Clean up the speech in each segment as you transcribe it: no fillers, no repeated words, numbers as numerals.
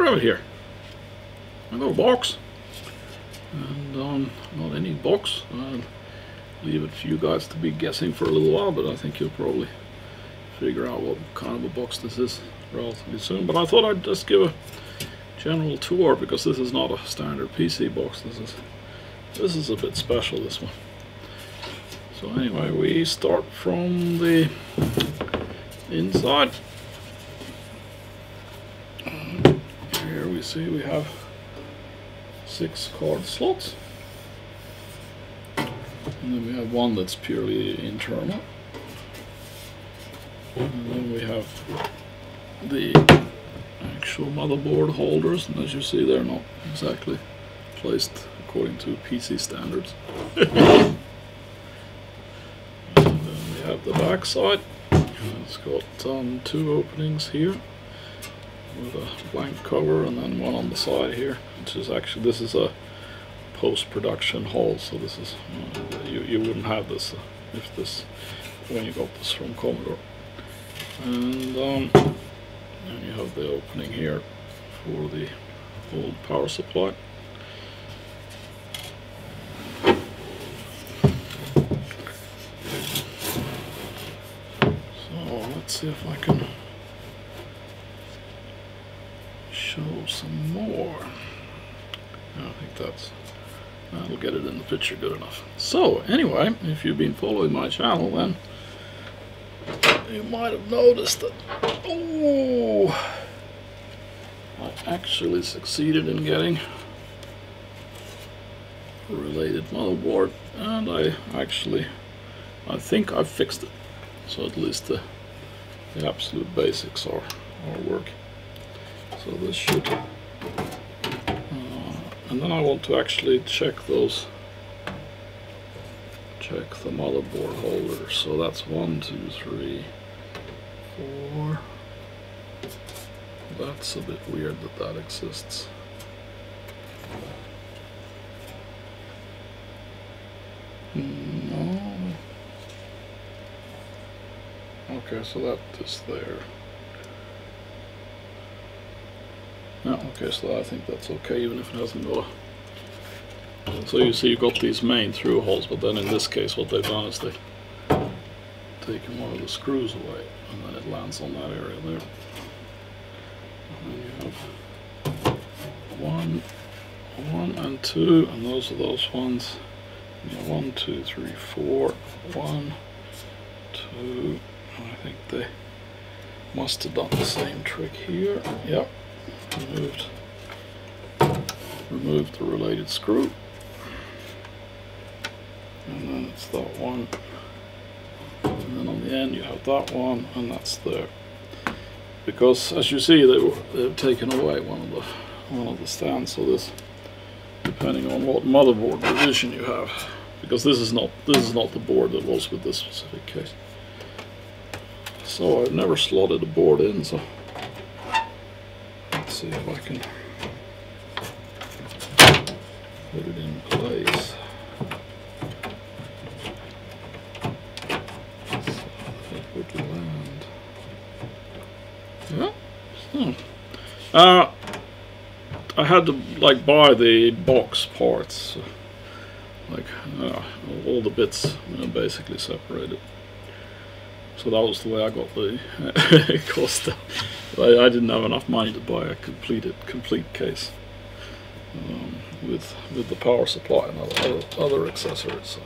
What do I have here? I got a box, and not any box. I'll leave it for you guys to be guessing for a little while, but I think you'll probably figure out what kind of a box this is relatively soon. But I thought I'd just give a general tour, because this is not a standard PC box. This is a bit special, this one. So anyway, we start from the inside. Here we see we have 6 card slots, and then we have one that's purely internal, and then we have the actual motherboard holders, and as you see, they're not exactly placed according to PC standards. And then we have the back side. It's got 2 openings here with a blank cover, and then one on the side here, which is actually, this is a post-production hole, so this is you wouldn't have this if this when you got this from Commodore. And you have the opening here for the old power supply. So let's see if I can show some more. I think that'll get it in the picture good enough. So anyway, if you've been following my channel, then you might have noticed that I actually succeeded in getting a related motherboard, and I think I've fixed it. So at least the absolute basics are working. So this should, and then I want to actually check the motherboard holders. So that's 1, 2, 3, 4. That's a bit weird that that exists. No. Okay, so that is there. No, okay, so I think that's okay, even if it hasn't got a... So you see you've got these main through holes, but then in this case what they've done is they've taken one of the screws away, and then it lands on that area there. And then you have 1, 1 and 2, and those are those ones. 1, 2, 3, 4. 1, 2. I think they must have done the same trick here. Yep. Removed the related screw. And then it's that one. And then on the end you have that one, and that's there. Because as you see, they've taken away one of the stands. So this, depending on what motherboard position you have, because this is not the board that was with this specific case. So I've never slotted a board in. So let's see if I can put it in place. I had to buy the box parts, all the bits, basically separated. So that was the way I got the cost. I didn't have enough money to buy a complete case with the power supply and other accessories. So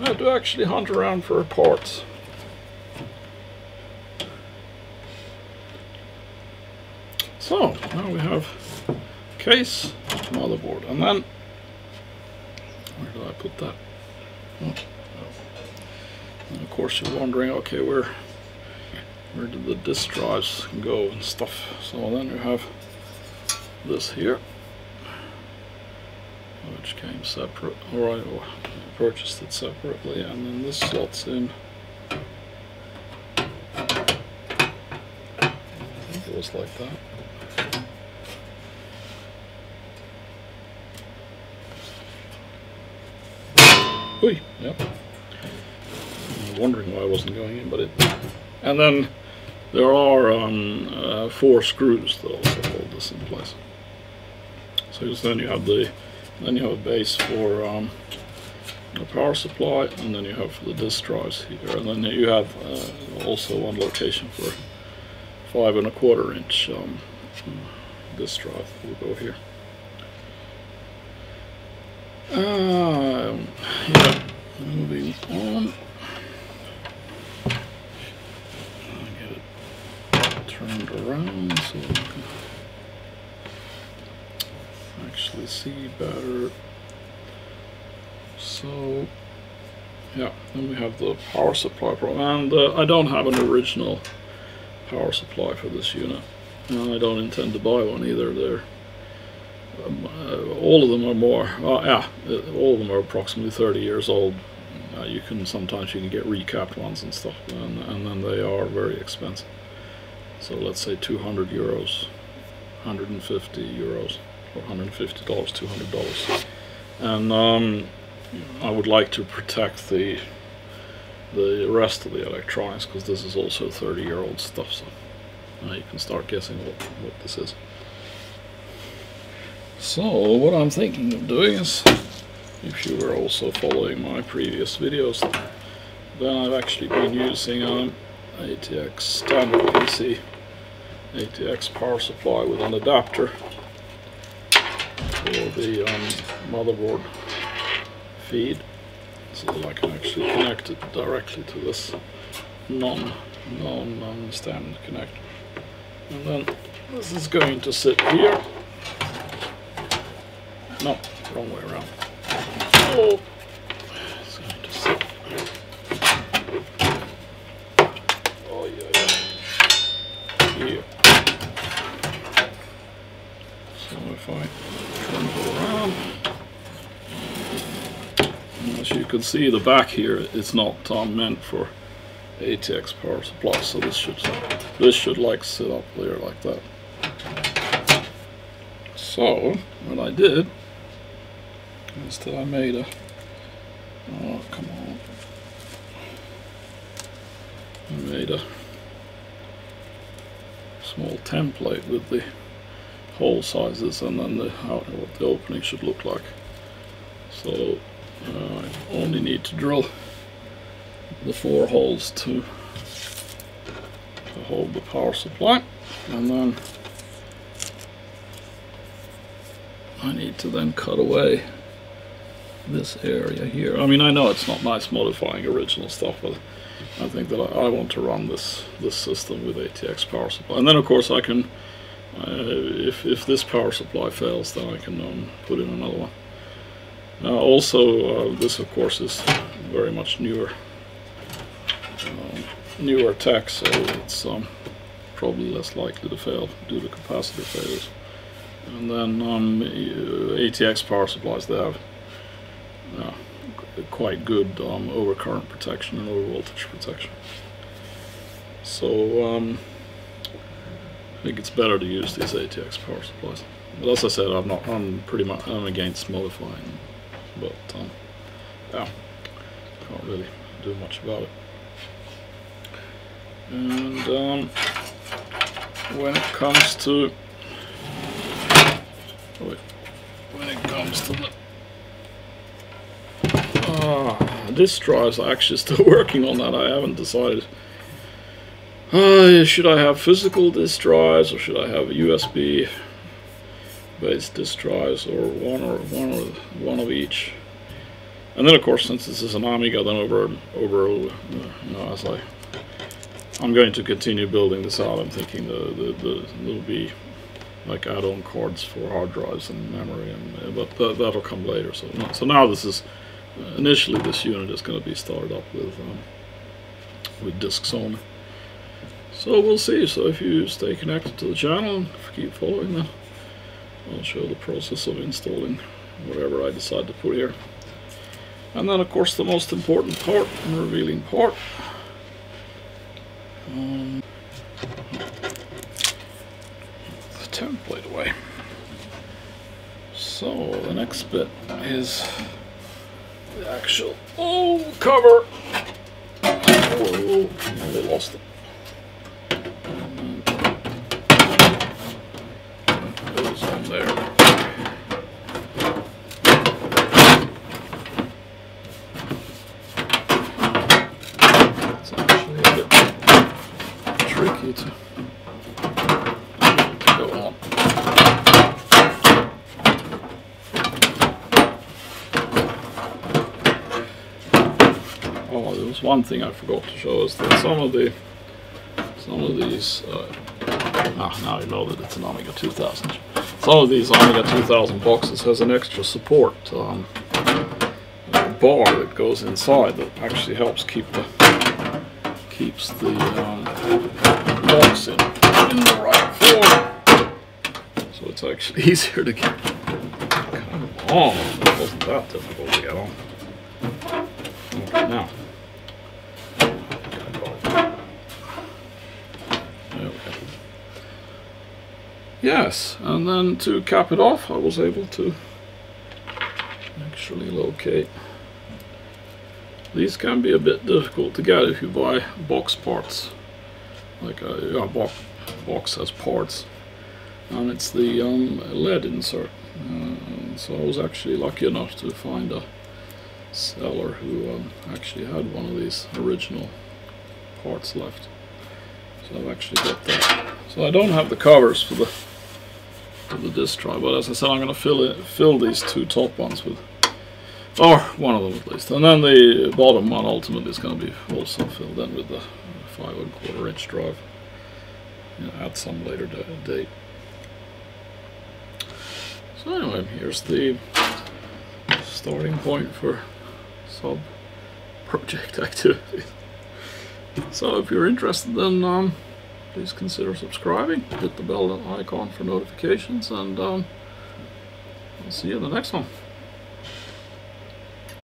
I had to actually hunt around for parts. So now we have case, motherboard, and then where did I put that? And of course you're wondering, okay, where did the disk drives go and stuff? So then you have this here, which came separate, or I purchased it separately, and then this slots in. I think it was like that. Oy, yep. I was wondering why I wasn't going in, but it. And then There are four screws though to hold this in place. So then you have the a base for the power supply, and then you have for the disk drives here, and then you have also one location for 5¼ inch disk drive. We'll go here. Yeah, moving on. I'll get it turned around so we can actually see better. So yeah, then we have the power supply problem, and I don't have an original power supply for this unit, and I don't intend to buy one either. They're all of them are more all of them are approximately 30 years old. Sometimes you can get recapped ones and stuff, and then they are very expensive. So let's say 200 euros, 150 euros, or $150, $200, and I would like to protect the rest of the electronics, because this is also 30-year-old stuff. So you can start guessing what this is. So what I'm thinking of doing is, if you were also following my previous videos, then I've actually been using an ATX standard PC ATX power supply with an adapter for the motherboard feed, so that I can actually connect it directly to this non-standard connector. And then this is going to sit here. No, wrong way around. Oh, it's going to sit. Oh yeah, here. So if I turn it around. As you can see, the back here is not meant for ATX power supply, so this should like sit up there like that. So what I did is that I made a I made a small template with the hole sizes, and then what the opening should look like. So I only need to drill the 4 holes to hold the power supply, and then I need to then cut away this area here. I mean, I know it's not nice modifying original stuff, but I think that I want to run this system with ATX power supply. And then of course I can, if this power supply fails, then I can put in another one. Also, this of course is very much newer tech, so it's probably less likely to fail due to capacitor failures. And then ATX power supplies, they have quite good overcurrent protection and overvoltage protection. So I think it's better to use these ATX power supplies. But as I said, I'm against modifying. But yeah, can't really do much about it. And when it comes to the disk drives, I'm actually still working on that. I haven't decided. Should I have physical disk drives, or should I have USB based disk drives, or one of each? And then of course, since this is an Amiga, then I'm going to continue building this out. I'm thinking there'll be like add-on cards for hard drives and memory, but that'll come later. So now this is initially this unit is going to be started up with disks only. So we'll see. So if you stay connected to the channel and keep following that, I'll show the process of installing whatever I decide to put here. And then of course the most important part, the revealing part, the template away. So the next bit is the actual cover. Oh, I lost it. need to go on. Oh, there was one thing I forgot to show us, that some of these now you know that it's an Amiga 2000. Some of these Amiga 2000 boxes has an extra support bar that goes inside that actually helps keeps the box in the right form. So it's actually easier to get on. It wasn't that difficult to get on. Okay, now. Yes, and then to cap it off, I was able to actually locate. These can be a bit difficult to get if you buy box parts, like a box has parts, and it's the lead insert. So I was actually lucky enough to find a seller who actually had one of these original parts left. So I've actually got that. So I don't have the covers for the disk drive, but as I said, I'm going to fill these two top ones with, or one of them at least, and then the bottom one ultimately is going to be also filled in with the 5¼ inch drive, you know, at some later date. So anyway, here's the starting point for sub project activity. So if you're interested, then please consider subscribing, hit the bell icon for notifications, and I'll see you in the next one.